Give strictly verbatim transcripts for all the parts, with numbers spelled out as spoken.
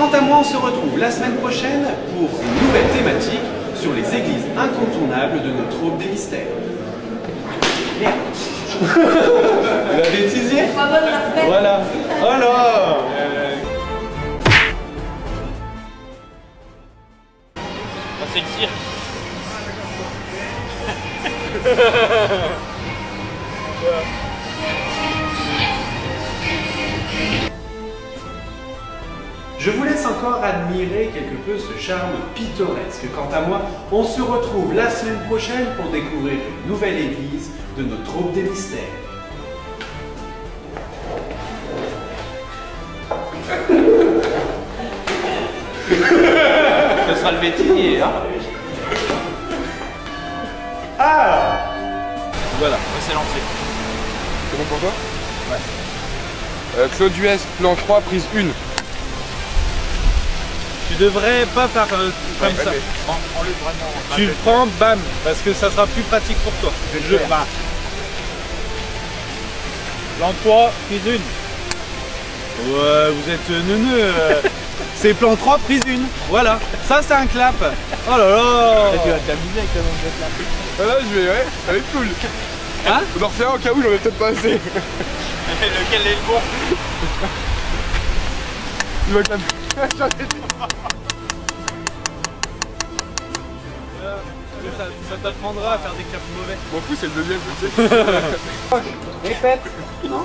Quant à moi, on se retrouve la semaine prochaine pour une nouvelle thématique sur les églises incontournables de notre aube des mystères. Merde. Vous l'avez utilisé ? Voilà. Alors euh... oh, c'est le cirque. Je vous laisse encore admirer quelque peu ce charme pittoresque. Quant à moi, on se retrouve la semaine prochaine pour découvrir une nouvelle église de notre aube des mystères. Ce sera le métier, hein? Ah! Voilà, c'est lancé. C'est bon pour toi? Ouais. Euh, Claude Hues, plan trois, prise un. Tu devrais pas faire euh, comme ouais, ça. Prends, prends le bras, non, tu le prends, bam, parce que ça sera plus pratique pour toi. Je vais le jeu. Bah. Plan trois, prise une. Ouais, vous êtes neuneux. Euh, c'est plan trois, prise une. Voilà, ça c'est un clap. Oh là là. Tu vas t'amuser avec la manche de clap. Voilà, je vais, ouais, elle est cool. Hein? On en refait un au cas où j'en ai peut-être pas assez. Lequel est le bon? Tu vas clap. J'en ai dit. Ça, ça t'apprendra à faire des caps mauvais. M'en bon, fous, c'est le deuxième, tu sais. Répète. Non.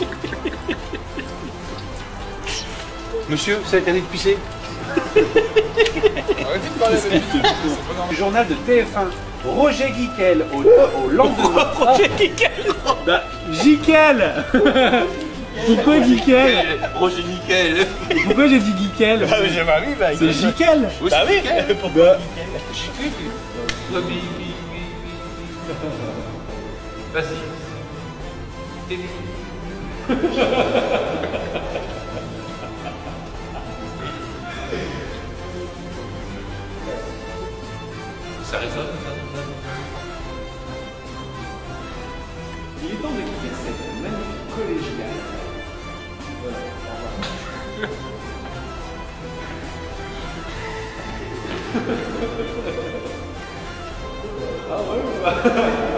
Monsieur, vous savez qu'elle est de pisser. Arrêtez de parler de pisser. Le journal de T F un. Roger Gicquel au, au lendemain. Roger Gicquel. Bah, Gicquel. Pourquoi Gicquel? Roger Gicquel. Pourquoi j'ai dit Gicquel? Bah j'ai ma vie, bah c'est Gicquel. Bah oui, pourquoi Gicquel? Gicquel. Vas-y. Ça résonne, ça. Il est temps de quitter cette magnifique collégiale. Ah ouais, ouais.